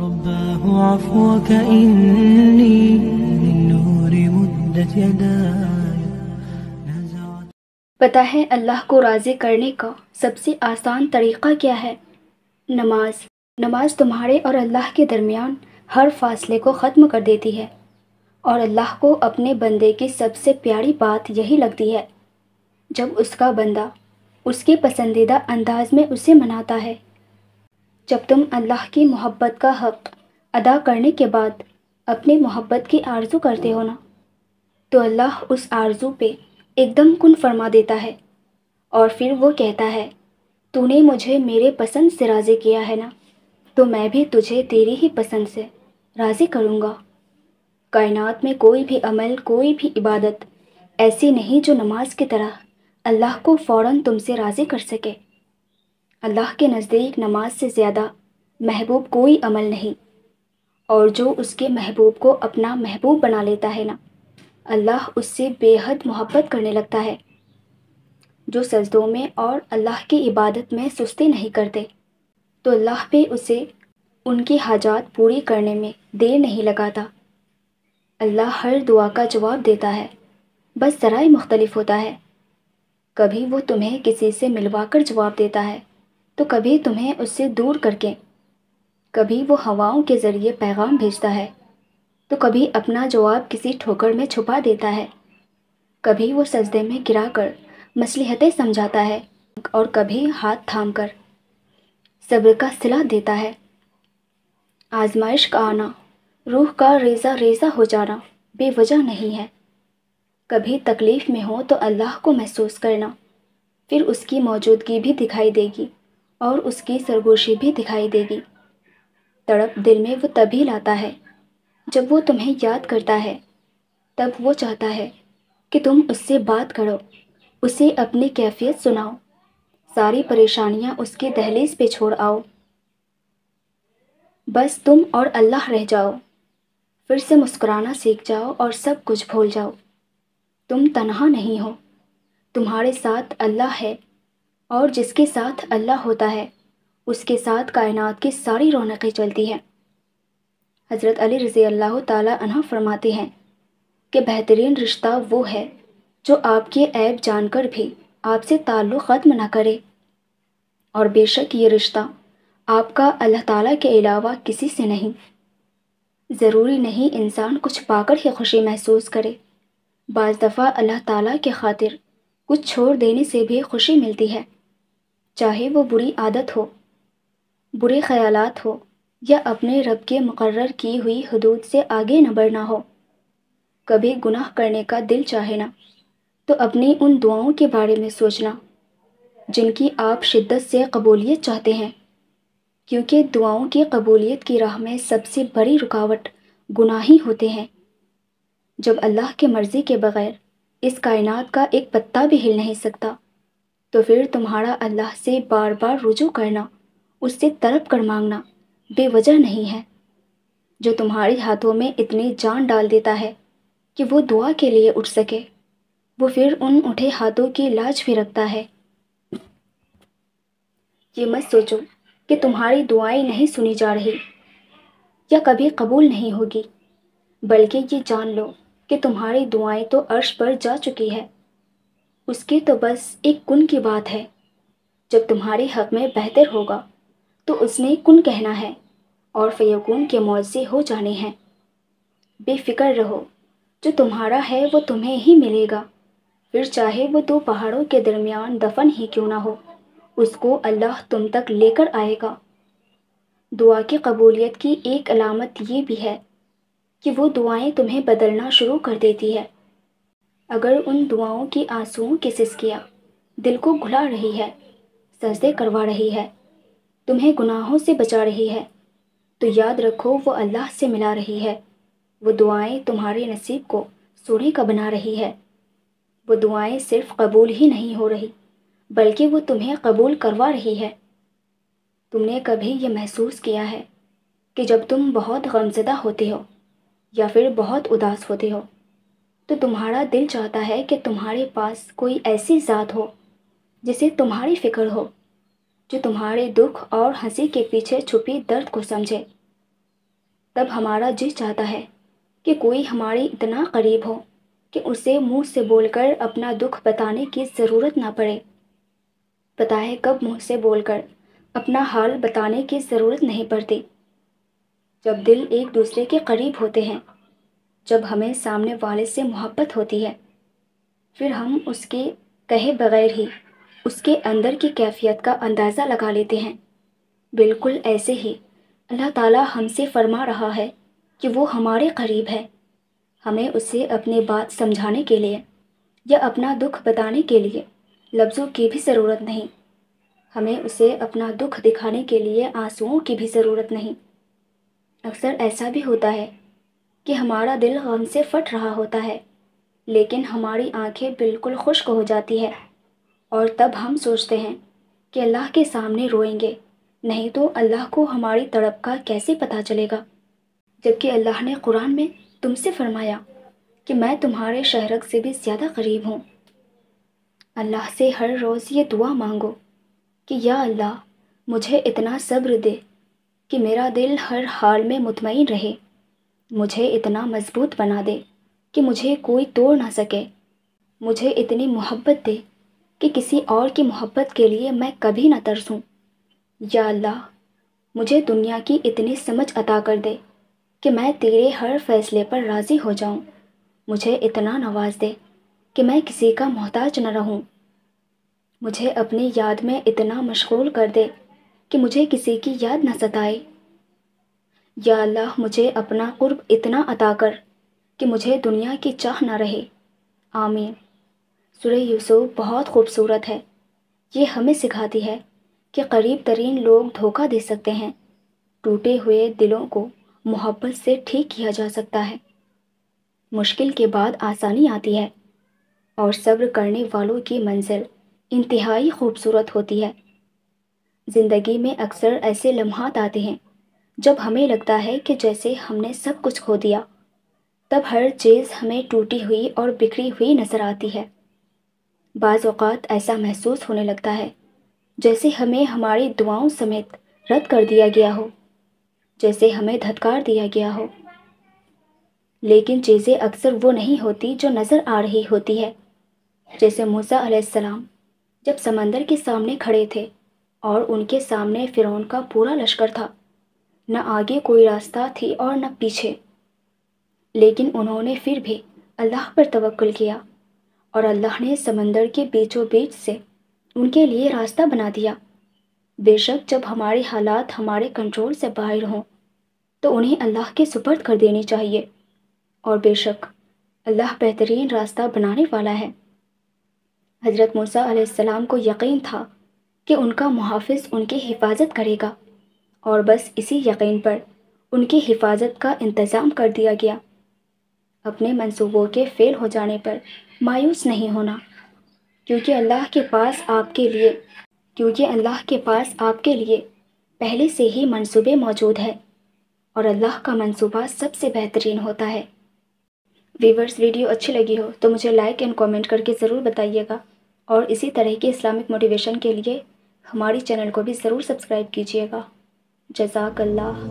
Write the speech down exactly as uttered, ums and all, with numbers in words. पता है अल्लाह को राज़ी करने का सबसे आसान तरीक़ा क्या है? नमाज। नमाज तुम्हारे और अल्लाह के दरमियान हर फासले को ख़त्म कर देती है और अल्लाह को अपने बंदे की सबसे प्यारी बात यही लगती है जब उसका बंदा उसके पसंदीदा अंदाज में उसे मनाता है। जब तुम अल्लाह की मोहब्बत का हक़ अदा करने के बाद अपने मोहब्बत की आरज़ू करते हो ना, तो अल्लाह उस आरज़ू पे एकदम कुन फरमा देता है और फिर वो कहता है, तूने मुझे मेरे पसंद से राज़ी किया है ना, तो मैं भी तुझे तेरी ही पसंद से राज़ी करूँगा। कायनात में कोई भी अमल, कोई भी इबादत ऐसी नहीं जो नमाज की तरह अल्लाह को फ़ौरन तुमसे राज़ी कर सके। अल्लाह के नज़दीक नमाज से ज़्यादा महबूब कोई अमल नहीं, और जो उसके महबूब को अपना महबूब बना लेता है ना, अल्लाह उससे बेहद मोहब्बत करने लगता है। जो सजदों में और अल्लाह की इबादत में सुस्ती नहीं करते, तो अल्लाह पे उसे उनकी हाजात पूरी करने में देर नहीं लगाता। अल्लाह हर दुआ का जवाब देता है, बस ज़राए मुख्तलिफ होता है। कभी वो तुम्हें किसी से मिलवा कर जवाब देता है, तो कभी तुम्हें उससे दूर करके। कभी वो हवाओं के ज़रिए पैगाम भेजता है, तो कभी अपना जवाब किसी ठोकर में छुपा देता है। कभी वो सजदे में गिरा कर मसलहतें समझाता है और कभी हाथ थाम कर सब्र का सिला देता है। आजमाइश का आना, रूह का रेजा रेजा हो जाना बेवजह नहीं है। कभी तकलीफ़ में हो तो अल्लाह को महसूस करना, फिर उसकी मौजूदगी भी दिखाई देगी और उसकी सरगोशी भी दिखाई देगी। तड़प दिल में वो तभी लाता है जब वो तुम्हें याद करता है। तब वो चाहता है कि तुम उससे बात करो, उसे अपनी कैफियत सुनाओ, सारी परेशानियां उसके दहलीज पे छोड़ आओ। बस तुम और अल्लाह रह जाओ, फिर से मुस्कुराना सीख जाओ और सब कुछ भूल जाओ। तुम तन्हा नहीं हो, तुम्हारे साथ अल्लाह है, और जिसके साथ अल्लाह होता है उसके साथ कायनात की सारी रौनकें चलती हैं। हज़रत अली रज़ी अल्लाह ताला अन्हु फरमाते हैं कि बेहतरीन रिश्ता वो है जो आपके ऐब जानकर भी आपसे ताल्लुक़ ख़त्म ना करे, और बेशक ये रिश्ता आपका अल्लाह ताला के अलावा किसी से नहीं। ज़रूरी नहीं इंसान कुछ पाकर ही खुशी महसूस करे, बाज़ दफ़ा अल्लाह ताला के ख़ातिर कुछ छोड़ देने से भी खुशी मिलती है, चाहे वो बुरी आदत हो, बुरे ख़यालात हो, या अपने रब के मुकर्रर की हुई हदूद से आगे न बढ़ना हो। कभी गुनाह करने का दिल चाहे ना, तो अपनी उन दुआओं के बारे में सोचना जिनकी आप शिद्दत से कबूलियत चाहते हैं, क्योंकि दुआओं की कबूलियत की राह में सबसे बड़ी रुकावट गुनाह ही होते हैं। जब अल्लाह के मर्ज़ी के बग़ैर इस कायनात का एक पत्ता भी हिल नहीं सकता, तो फिर तुम्हारा अल्लाह से बार बार रुजू करना, उससे तड़प कर मांगना बेवजह नहीं है, जो तुम्हारे हाथों में इतनी जान डाल देता है कि वो दुआ के लिए उठ सके। वो फिर उन उठे हाथों की लाज भी रखता है। ये मत सोचो कि तुम्हारी दुआएं नहीं सुनी जा रही या कभी कबूल नहीं होगी, बल्कि ये जान लो कि तुम्हारी दुआएं तो अर्श पर जा चुकी है। उसकी तो बस एक कुन की बात है, जब तुम्हारे हक़ में बेहतर होगा तो उसने कुन कहना है और फ़यकून के मौज़े हो जाने हैं। बेफ़िक्र रहो, जो तुम्हारा है वो तुम्हें ही मिलेगा, फिर चाहे वो दो पहाड़ों के दरमियान दफन ही क्यों ना हो, उसको अल्लाह तुम तक लेकर आएगा। दुआ की कबूलियत की एक अलामत ये भी है कि वो दुआएं तुम्हें बदलना शुरू कर देती है। अगर उन दुआओं की आंसुओं की सिसकियाँ दिल को घुला रही है, सजदे करवा रही है, तुम्हें गुनाहों से बचा रही है, तो याद रखो वो अल्लाह से मिला रही है। वो दुआएं तुम्हारे नसीब को सोने का बना रही है। वो दुआएं सिर्फ कबूल ही नहीं हो रही, बल्कि वो तुम्हें कबूल करवा रही है। तुमने कभी ये महसूस किया है कि जब तुम बहुत गमज़दा होते हो या फिर बहुत उदास होते हो, तो तुम्हारा दिल चाहता है कि तुम्हारे पास कोई ऐसी ज़ात हो जिसे तुम्हारी फ़िक्र हो, जो तुम्हारे दुख और हंसी के पीछे छुपी दर्द को समझे तब हमारा जी चाहता है कि कोई हमारे इतना करीब हो कि उसे मुंह से बोलकर अपना दुख बताने की ज़रूरत ना पड़े। पता है कब मुंह से बोलकर अपना हाल बताने की ज़रूरत नहीं पड़ती, जब दिल एक दूसरे के करीब होते हैं, जब हमें सामने वाले से मोहब्बत होती है, फिर हम उसके कहे बगैर ही उसके अंदर की कैफियत का अंदाज़ा लगा लेते हैं। बिल्कुल ऐसे ही अल्लाह ताला हमसे फरमा रहा है कि वो हमारे करीब है। हमें उसे अपनी बात समझाने के लिए या अपना दुख बताने के लिए लफ्ज़ों की भी ज़रूरत नहीं, हमें उसे अपना दुख दिखाने के लिए आंसुओं की भी ज़रूरत नहीं। अक्सर ऐसा भी होता है कि हमारा दिल गम से फट रहा होता है, लेकिन हमारी आंखें बिल्कुल खुश्क हो जाती है और तब हम सोचते हैं कि अल्लाह के सामने रोएंगे, नहीं तो अल्लाह को हमारी तड़प का कैसे पता चलेगा। जबकि अल्लाह ने कुरान में तुमसे फरमाया कि मैं तुम्हारे शहरक से भी ज़्यादा करीब हूँ। अल्लाह से हर रोज़ ये दुआ मांगो कि या अल्लाह मुझे इतना सब्र दे कि मेरा दिल हर हाल में मुतमईन रहे, मुझे इतना मजबूत बना दे कि मुझे कोई तोड़ ना सके, मुझे इतनी मोहब्बत दे कि किसी और की मोहब्बत के लिए मैं कभी ना तरसूं। या अल्लाह मुझे दुनिया की इतनी समझ अता कर दे कि मैं तेरे हर फैसले पर राज़ी हो जाऊं, मुझे इतना नवाज़ दे कि मैं किसी का मोहताज न रहूं, मुझे अपनी याद में इतना मशगूल कर दे कि मुझे किसी की याद न सताए। या अल्लाह मुझे अपना कुर्ब इतना अता कर कि मुझे दुनिया की चाह ना रहे। आमीन। सूरै यसु बहुत खूबसूरत है। ये हमें सिखाती है कि करीब तरीन लोग धोखा दे सकते हैं, टूटे हुए दिलों को मोहब्बत से ठीक किया जा सकता है। मुश्किल के बाद आसानी आती है और सब्र करने वालों की मंजिल इंतहाई खूबसूरत होती है। ज़िंदगी में अक्सर ऐसे लम्हात आते हैं जब हमें लगता है कि जैसे हमने सब कुछ खो दिया, तब हर चीज़ हमें टूटी हुई और बिखरी हुई नज़र आती है। बाज़ औक़ात ऐसा महसूस होने लगता है जैसे हमें हमारी दुआओं समेत रद्द कर दिया गया हो, जैसे हमें धत्कार दिया गया हो। लेकिन चीज़ें अक्सर वो नहीं होती जो नज़र आ रही होती है। जैसे मूसा अलैहिस्सलाम जब समंदर के सामने खड़े थे और उनके सामने फ़िरौन का पूरा लश्कर था, न आगे कोई रास्ता थी और न पीछे, लेकिन उन्होंने फिर भी अल्लाह पर तवक्कुल किया और अल्लाह ने समंदर के बीचों बीच से उनके लिए रास्ता बना दिया। बेशक जब हमारे हालात हमारे कंट्रोल से बाहर हों तो उन्हें अल्लाह के सुपर्द कर देनी चाहिए, और बेशक अल्लाह बेहतरीन रास्ता बनाने वाला है। हज़रत मूसा अलैहिस्सलाम को यकीन था कि उनका मुहाफ़िज़ उनकी हिफाजत करेगा, और बस इसी यकीन पर उनकी हिफाजत का इंतज़ाम कर दिया गया। अपने मंसूबों के फ़ेल हो जाने पर मायूस नहीं होना, क्योंकि अल्लाह के पास आपके लिए क्योंकि अल्लाह के पास आपके लिए पहले से ही मंसूबे मौजूद हैं, और अल्लाह का मंसूबा सबसे बेहतरीन होता है। व्यूअर्स, वीडियो अच्छी लगी हो तो मुझे लाइक एंड कमेंट करके ज़रूर बताइएगा, और इसी तरह के इस्लामिक मोटिवेशन के लिए हमारी चैनल को भी ज़रूर सब्सक्राइब कीजिएगा। जज़ाकल्लाह।